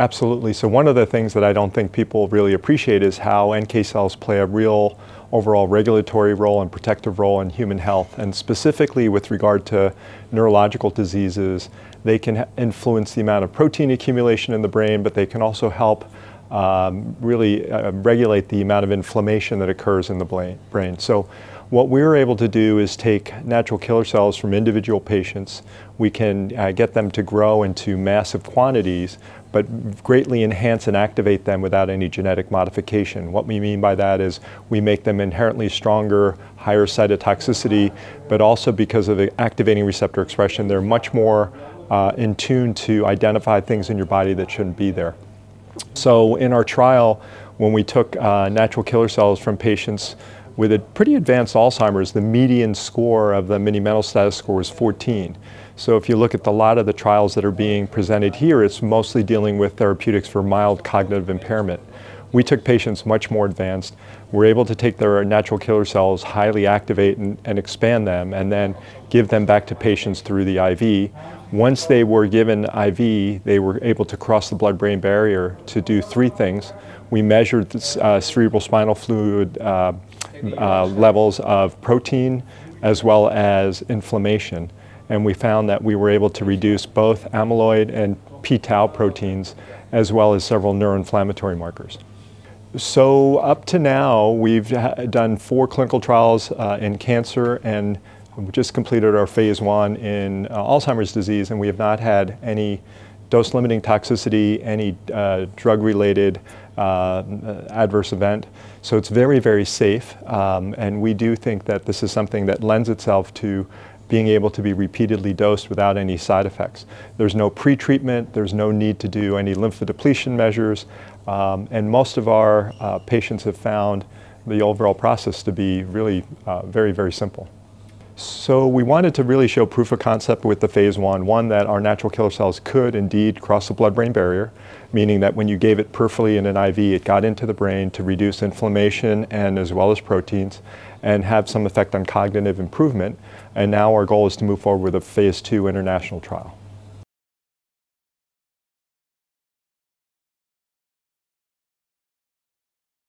Absolutely. So one of the things that I don't think people really appreciate is how NK cells play a real overall regulatory role and protective role in human health. And specifically with regard to neurological diseases, they can influence the amount of protein accumulation in the brain, but they can also help regulate the amount of inflammation that occurs in the brain. So what we were able to do is take natural killer cells from individual patients. We can get them to grow into massive quantities, but greatly enhance and activate them without any genetic modification. What we mean by that is we make them inherently stronger, higher cytotoxicity, but also because of activating receptor expression, they're much more in tune to identify things in your body that shouldn't be there. So in our trial, when we took natural killer cells from patients with a pretty advanced Alzheimer's, the median score of the Mini Mental Status score was 14. So if you look at a lot of the trials that are being presented here, it's mostly dealing with therapeutics for mild cognitive impairment. We took patients much more advanced. We're able to take their natural killer cells, highly activate and expand them, and then give them back to patients through the IV. Once they were given IV, they were able to cross the blood-brain barrier to do three things. We measured cerebral spinal fluid levels of protein as well as inflammation, and we found that we were able to reduce both amyloid and p-tau proteins as well as several neuroinflammatory markers. So up to now we've done 4 clinical trials in cancer, and we just completed our phase 1 in Alzheimer's disease, and we have not had any dose-limiting toxicity, any drug-related adverse event. So it's very, very safe, and we do think that this is something that lends itself to being able to be repeatedly dosed without any side effects. There's no pre-treatment, there's no need to do any lymphodepletion measures, and most of our patients have found the overall process to be really very, very simple. So we wanted to really show proof of concept with the phase 1, one that our natural killer cells could indeed cross the blood-brain barrier, meaning that when you gave it peripherally in an IV, it got into the brain to reduce inflammation and as well as proteins and have some effect on cognitive improvement. And now our goal is to move forward with a phase 2 international trial.